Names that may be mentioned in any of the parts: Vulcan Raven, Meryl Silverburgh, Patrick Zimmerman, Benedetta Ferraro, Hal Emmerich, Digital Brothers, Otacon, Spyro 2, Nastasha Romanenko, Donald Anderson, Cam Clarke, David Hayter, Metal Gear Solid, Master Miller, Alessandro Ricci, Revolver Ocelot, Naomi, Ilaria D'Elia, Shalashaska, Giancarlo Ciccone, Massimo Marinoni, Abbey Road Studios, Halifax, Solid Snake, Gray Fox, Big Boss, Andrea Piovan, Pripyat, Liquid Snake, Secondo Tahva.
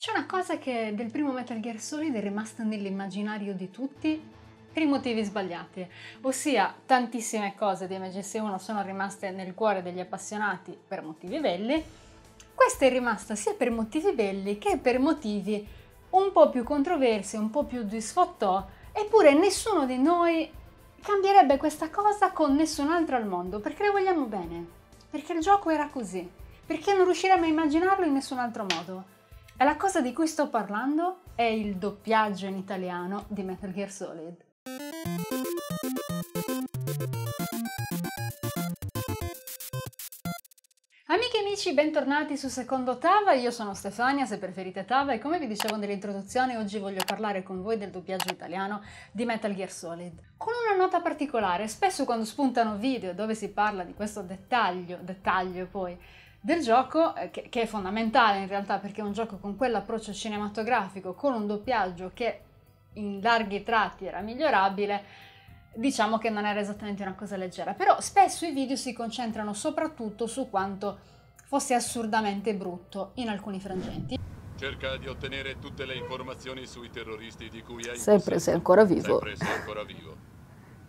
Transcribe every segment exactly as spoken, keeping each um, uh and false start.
C'è una cosa che del primo Metal Gear Solid è rimasta nell'immaginario di tutti per i motivi sbagliati, ossia tantissime cose di M G S uno sono rimaste nel cuore degli appassionati per motivi belli, questa è rimasta sia per motivi belli che per motivi un po' più controversi, un po' più di sfottò, eppure nessuno di noi cambierebbe questa cosa con nessun altro al mondo, perché le vogliamo bene, perché il gioco era così, perché non riusciremo a immaginarlo in nessun altro modo. E la cosa di cui sto parlando è il doppiaggio in italiano di Metal Gear Solid. Amiche e amici, bentornati su Secondo Tahva, io sono Stefania, se preferite Tahva, e come vi dicevo nell'introduzione oggi voglio parlare con voi del doppiaggio italiano di Metal Gear Solid. Con una nota particolare, spesso quando spuntano video dove si parla di questo dettaglio, dettaglio poi, del gioco, che, che è fondamentale in realtà perché è un gioco con quell'approccio cinematografico, con un doppiaggio che in larghi tratti era migliorabile, diciamo che non era esattamente una cosa leggera, però spesso i video si concentrano soprattutto su quanto fosse assurdamente brutto in alcuni frangenti. Cerca di ottenere tutte le informazioni sui terroristi di cui hai sempre sei ancora vivo. Sempre sei ancora vivo.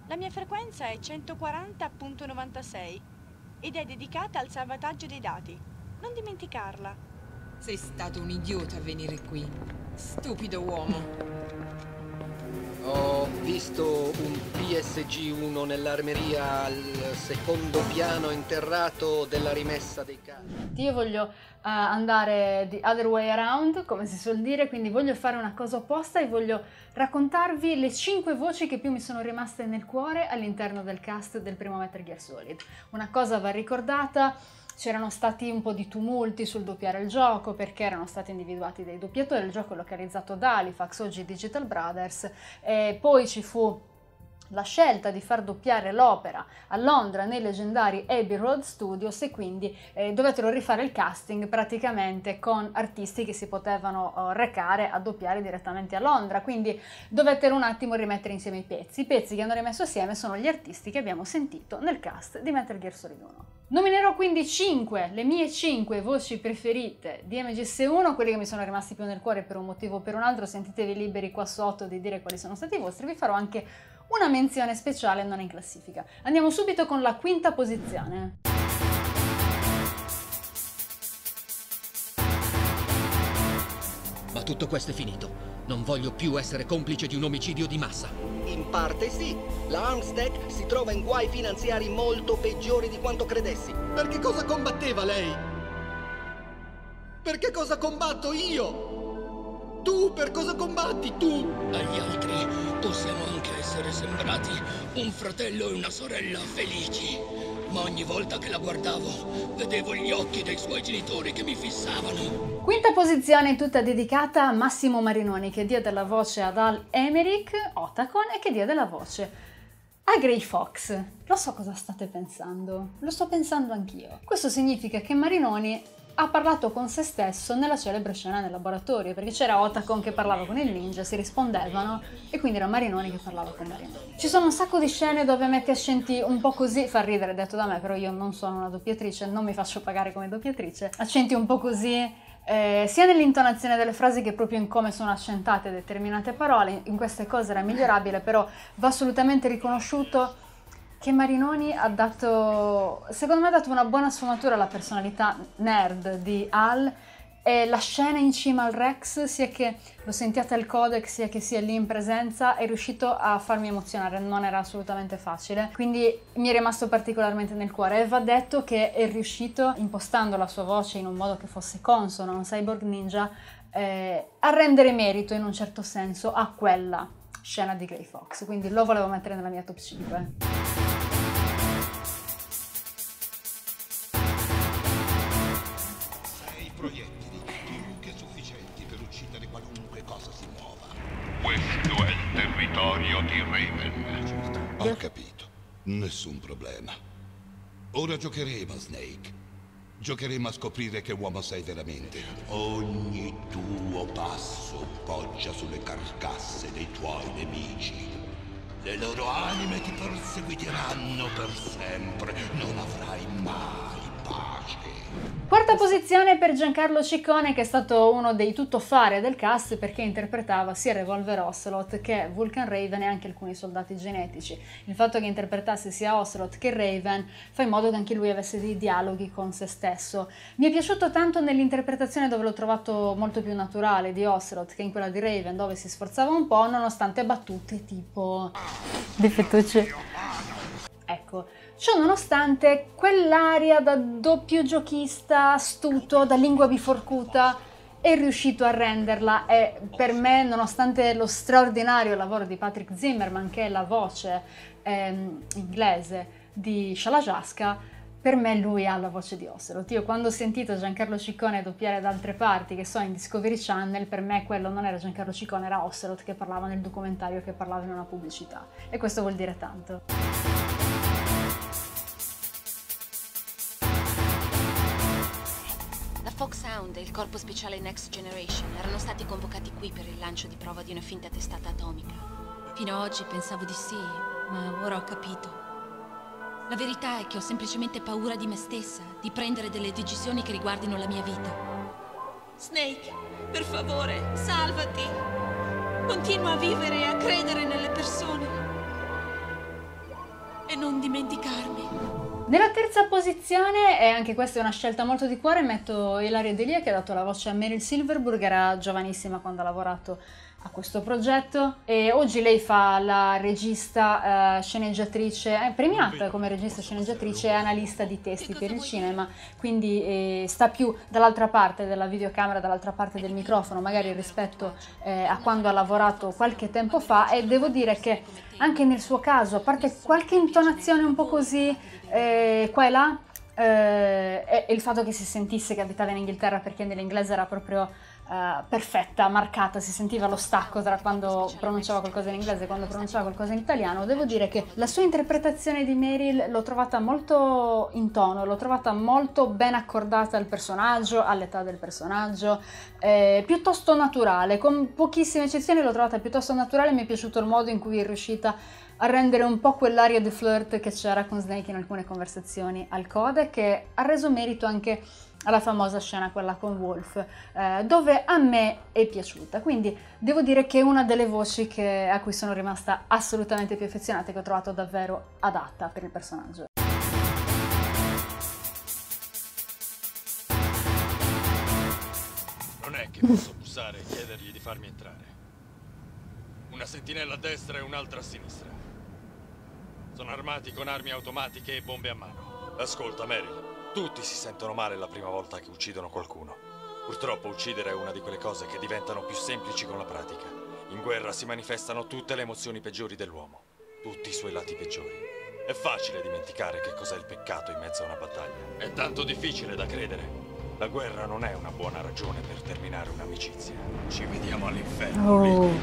La mia frequenza è centoquaranta virgola novantasei. Ed è dedicata al salvataggio dei dati. Non dimenticarla. Sei stato un idiota a venire qui, stupido uomo. Ho visto un P S G uno nell'armeria al secondo piano interrato della rimessa dei cani. Io voglio uh, andare the other way around, come si suol dire, quindi voglio fare una cosa opposta e voglio raccontarvi le cinque voci che più mi sono rimaste nel cuore all'interno del cast del primo Metal Gear Solid. Una cosa va ricordata. C'erano stati un po' di tumulti sul doppiare il gioco perché erano stati individuati dei doppiatori, il gioco è localizzato da Halifax, oggi Digital Brothers, e poi ci fu la scelta di far doppiare l'opera a Londra nei leggendari Abbey Road Studios e quindi eh, dovettero rifare il casting praticamente con artisti che si potevano oh, recare a doppiare direttamente a Londra, quindi dovettero un attimo rimettere insieme i pezzi. I pezzi che hanno rimesso assieme sono gli artisti che abbiamo sentito nel cast di Metal Gear Solid uno. Nominerò quindi cinque, le mie cinque voci preferite di M G S uno, quelle che mi sono rimasti più nel cuore per un motivo o per un altro, sentitevi liberi qua sotto di dire quali sono stati i vostri, vi farò anche una menzione speciale non in classifica. Andiamo subito con la quinta posizione. Ma tutto questo è finito. Non voglio più essere complice di un omicidio di massa. In parte sì. La Armstead si trova in guai finanziari molto peggiori di quanto credessi. Perché cosa combatteva lei? Perché cosa combatto io? Tu per cosa combatti, tu? Agli altri possiamo anche essere sembrati un fratello e una sorella felici, ma ogni volta che la guardavo vedevo gli occhi dei suoi genitori che mi fissavano. Quinta posizione tutta dedicata a Massimo Marinoni, che diede la voce ad Hal Emmerich, Otacon, e che diede la voce a Gray Fox. Lo so cosa state pensando, lo sto pensando anch'io. Questo significa che Marinoni ha parlato con se stesso nella celebre scena nel laboratorio, perché c'era Otacon che parlava con il ninja, si rispondevano, e quindi era Marinoni che parlava con Marinoni. Ci sono un sacco di scene dove mette accenti un po' così, fa ridere detto da me, però io non sono una doppiatrice, non mi faccio pagare come doppiatrice, accenti un po' così, eh, sia nell'intonazione delle frasi che proprio in come sono accentate determinate parole, in queste cose era migliorabile, però va assolutamente riconosciuto che Marinoni ha dato, secondo me ha dato una buona sfumatura alla personalità nerd di Hal, e la scena in cima al Rex, sia che lo sentiate al codec sia che sia lì in presenza, è riuscito a farmi emozionare, non era assolutamente facile, quindi mi è rimasto particolarmente nel cuore, e va detto che è riuscito, impostando la sua voce in un modo che fosse consono a un cyborg ninja, eh, a rendere merito in un certo senso a quella scena di Gray Fox, quindi lo volevo mettere nella mia top cinque. Proiettili più che sufficienti per uccidere qualunque cosa si muova. Questo è il territorio di Raven. Ho capito, nessun problema. Ora giocheremo, Snake. Giocheremo a scoprire che uomo sei veramente. Ogni tuo passo poggia sulle carcasse dei tuoi nemici. Le loro anime ti perseguiteranno per sempre. Non avrai mai pace. Quarta posizione per Giancarlo Ciccone, che è stato uno dei tuttofare del cast perché interpretava sia Revolver Ocelot che Vulcan Raven e anche alcuni soldati genetici. Il fatto che interpretasse sia Ocelot che Raven fa in modo che anche lui avesse dei dialoghi con se stesso. Mi è piaciuto tanto nell'interpretazione, dove l'ho trovato molto più naturale, di Ocelot che in quella di Raven, dove si sforzava un po' nonostante battute tipo defettucce. Ecco, ciò nonostante quell'aria da doppio giochista astuto, da lingua biforcuta, è riuscito a renderla, e per me, nonostante lo straordinario lavoro di Patrick Zimmerman, che è la voce ehm, inglese di Shalashaska, per me lui ha la voce di Ocelot. Io quando ho sentito Giancarlo Ciccone doppiare da altre parti, che so in Discovery Channel, per me quello non era Giancarlo Ciccone, era Ocelot che parlava nel documentario, che parlava in una pubblicità, e questo vuol dire tanto. Fox Hound e il corpo speciale Next Generation erano stati convocati qui per il lancio di prova di una finta testata atomica. Fino a oggi pensavo di sì, ma ora ho capito. La verità è che ho semplicemente paura di me stessa, di prendere delle decisioni che riguardino la mia vita. Snake, per favore, salvati! Continua a vivere e a credere nelle persone. E non dimenticarmi. Nella terza posizione, e anche questa è una scelta molto di cuore, metto Ilaria D'Elia, che ha dato la voce a Meryl Silverburgh. Era giovanissima quando ha lavorato a questo progetto, e oggi lei fa la regista eh, sceneggiatrice, eh, premiata come regista sceneggiatrice e analista di testi per il cinema, quindi eh, sta più dall'altra parte della videocamera, dall'altra parte del microfono magari rispetto eh, a quando ha lavorato qualche tempo fa, e devo dire che anche nel suo caso, a parte qualche intonazione un po' così eh, qua e là, eh, e il fatto che si sentisse che abitava in Inghilterra, perché nell'inglese era proprio eh, perfetta, marcata, si sentiva lo stacco tra quando pronunciava qualcosa in inglese e quando pronunciava qualcosa in italiano. Devo dire che la sua interpretazione di Meryl l'ho trovata molto in tono, l'ho trovata molto ben accordata al personaggio, all'età del personaggio, eh, piuttosto naturale, con pochissime eccezioni l'ho trovata piuttosto naturale. Mi è piaciuto il modo in cui è riuscita a rendere un po' quell'aria di flirt che c'era con Snake in alcune conversazioni al code, che ha reso merito anche alla famosa scena quella con Wolf, eh, dove a me è piaciuta. Quindi devo dire che è una delle voci che, a cui sono rimasta assolutamente più affezionata e che ho trovato davvero adatta per il personaggio. Non è che posso bussare e chiedergli di farmi entrare. Una sentinella a destra e un'altra a sinistra. Sono armati con armi automatiche e bombe a mano. Ascolta, Meryl, tutti si sentono male la prima volta che uccidono qualcuno. Purtroppo uccidere è una di quelle cose che diventano più semplici con la pratica. In guerra si manifestano tutte le emozioni peggiori dell'uomo, tutti i suoi lati peggiori. È facile dimenticare che cos'è il peccato in mezzo a una battaglia. È tanto difficile da credere. La guerra non è una buona ragione per terminare un'amicizia. Ci vediamo all'inferno, oh. Liquid.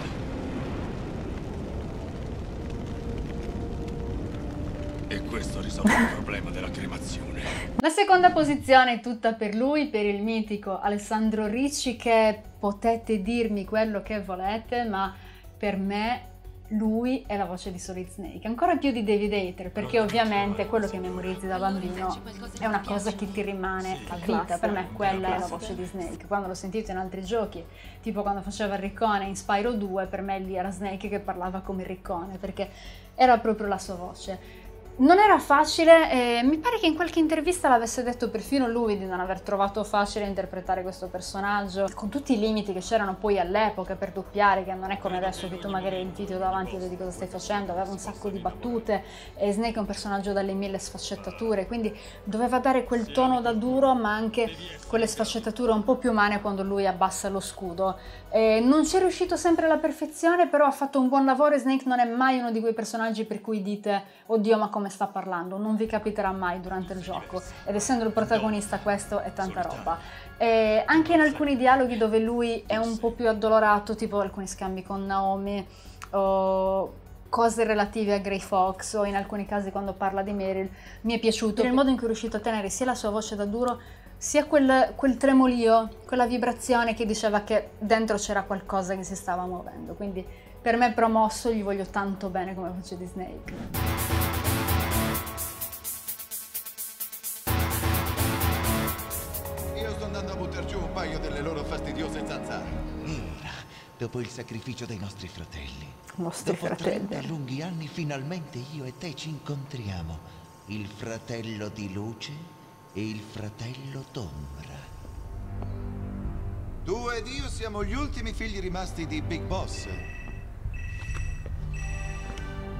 E questo risolve il problema della cremazione. La seconda posizione è tutta per lui, per il mitico Alessandro Ricci, che potete dirmi quello che volete, ma per me lui è la voce di Solid Snake, ancora più di David Hayter, perché ovviamente quello che memorizzi da bambino è una cosa che ti rimane a vita. Per me quella è la voce di Snake. Quando l'ho sentito in altri giochi, tipo quando faceva il riccone in Spyro due, per me lì era Snake che parlava come riccone, perché era proprio la sua voce. Non era facile, eh, mi pare che in qualche intervista l'avesse detto perfino lui di non aver trovato facile interpretare questo personaggio, con tutti i limiti che c'erano poi all'epoca per doppiare, che non è come adesso che tu magari hai il video davanti e vedi cosa stai facendo. Aveva un sacco di battute, e Snake è un personaggio dalle mille sfaccettature, quindi doveva dare quel tono da duro ma anche quelle sfaccettature un po' più umane quando lui abbassa lo scudo. Eh, non ci è riuscito sempre alla perfezione, però ha fatto un buon lavoro, e Snake non è mai uno di quei personaggi per cui dite oddio ma come sta parlando, non vi capiterà mai durante il gioco, ed essendo il protagonista questo è tanta roba. E anche in alcuni dialoghi dove lui è un po' più addolorato, tipo alcuni scambi con Naomi o cose relative a Gray Fox, o in alcuni casi quando parla di Meryl, mi è piaciuto per il modo in cui è riuscito a tenere sia la sua voce da duro, sia quel, quel tremolio, quella vibrazione che diceva che dentro c'era qualcosa che si stava muovendo. Quindi per me promosso, gli voglio tanto bene come voce di Snake. Dopo il sacrificio dei nostri fratelli, nostri dopo fratelli. trenta lunghi anni finalmente io e te ci incontriamo, il fratello di luce e il fratello d'ombra. Tu ed io siamo gli ultimi figli rimasti di Big Boss.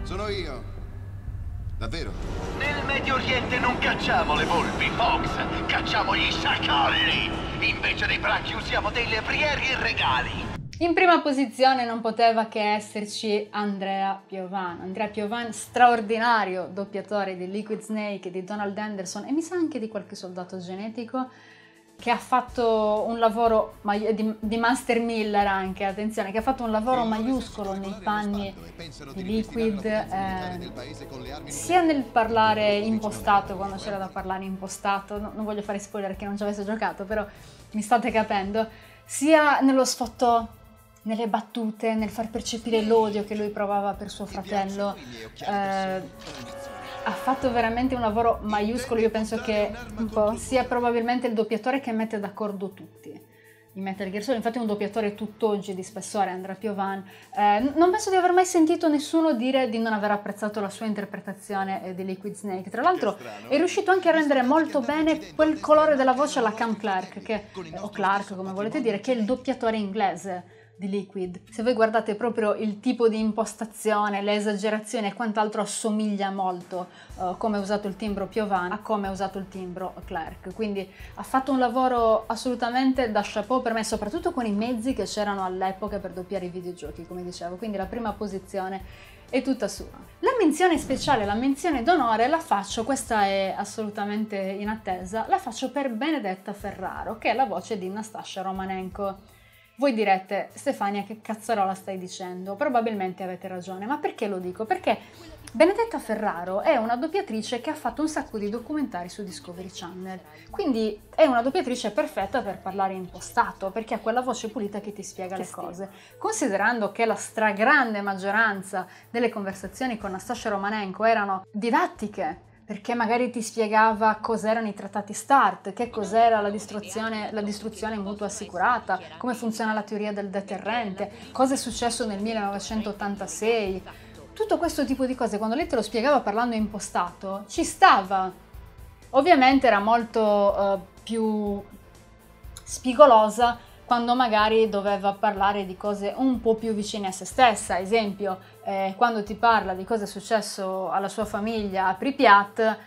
Sono io, davvero. Nel Medio Oriente non cacciamo le volpi, Fox, cacciamo gli sciacalli. Invece dei bracci usiamo dei lebrieri e regali. In prima posizione non poteva che esserci Andrea Piovan. Andrea Piovan, straordinario doppiatore di Liquid Snake, di Donald Anderson e mi sa anche di qualche soldato genetico, che ha fatto un lavoro di, di Master Miller anche, attenzione, che ha fatto un lavoro maiuscolo nei panni di Liquid, eh, sia nel parlare impostato, quando c'era da parlare impostato, no, non voglio fare spoiler perché non ci avesse giocato, però mi state capendo, sia nello sfottò, nelle battute, nel far percepire l'odio che lui provava per suo fratello. Eh, ha fatto veramente un lavoro maiuscolo, io penso che un po' sia probabilmente il doppiatore che mette d'accordo tutti in Metal Gear Solid, infatti è un doppiatore tutt'oggi di spessore, Andrea Piovan. Eh, non penso di aver mai sentito nessuno dire di non aver apprezzato la sua interpretazione di Liquid Snake. Tra l'altro è riuscito anche a rendere molto bene quel colore della voce alla Cam Clarke, che, o Clarke come volete dire, che è il doppiatore inglese di Liquid. Se voi guardate proprio il tipo di impostazione, le esagerazioni e quant'altro, assomiglia molto uh, come ha usato il timbro Piovan a come ha usato il timbro Clarke, quindi ha fatto un lavoro assolutamente da chapeau per me, soprattutto con i mezzi che c'erano all'epoca per doppiare i videogiochi, come dicevo, quindi la prima posizione è tutta sua. La menzione speciale, la menzione d'onore la faccio, questa è assolutamente in attesa, la faccio per Benedetta Ferraro, che è la voce di Nastasha Romanenko. Voi direte, Stefania, che cazzarola stai dicendo? Probabilmente avete ragione, ma perché lo dico? Perché Benedetta Ferraro è una doppiatrice che ha fatto un sacco di documentari su Discovery Channel, quindi è una doppiatrice perfetta per parlare impostato, perché ha quella voce pulita che ti spiega le cose. Considerando che la stragrande maggioranza delle conversazioni con Nastasha Romanenko erano didattiche, perché magari ti spiegava cos'erano i trattati START, che cos'era la distruzione, la distruzione mutua assicurata, come funziona la teoria del deterrente, cosa è successo nel millenovecentottantasei. Tutto questo tipo di cose, quando lei te lo spiegava parlando impostato, ci stava. Ovviamente era molto uh, più spigolosa quando magari doveva parlare di cose un po' più vicine a se stessa, esempio eh, quando ti parla di cosa è successo alla sua famiglia a Pripyat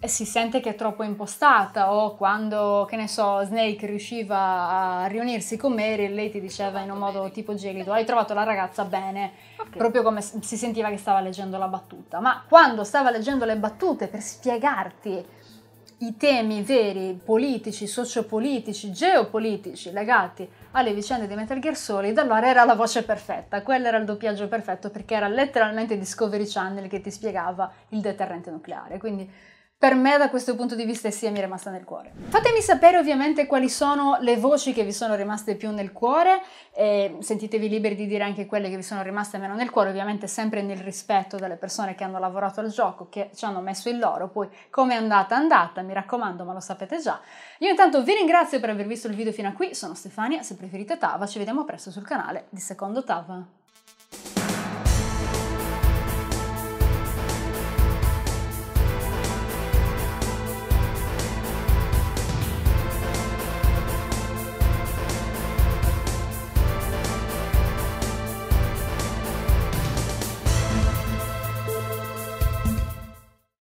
eh, si sente che è troppo impostata, o quando, che ne so, Snake riusciva a riunirsi con Meryl, lei ti diceva in un modo tipo gelido, hai trovato la ragazza bene, okay. Proprio come si sentiva che stava leggendo la battuta, ma quando stava leggendo le battute per spiegarti i temi veri, politici, sociopolitici, geopolitici legati alle vicende di Metal Gear Solid, allora era la voce perfetta, quello era il doppiaggio perfetto, perché era letteralmente Discovery Channel che ti spiegava il deterrente nucleare, quindi per me da questo punto di vista sì, mi è rimasta nel cuore. Fatemi sapere ovviamente quali sono le voci che vi sono rimaste più nel cuore e sentitevi liberi di dire anche quelle che vi sono rimaste meno nel cuore, ovviamente sempre nel rispetto delle persone che hanno lavorato al gioco, che ci hanno messo il loro, poi come è andata, andata, mi raccomando, ma lo sapete già. Io intanto vi ringrazio per aver visto il video fino a qui, sono Stefania, se preferite Tahva, ci vediamo presto sul canale di Secondo Tahva.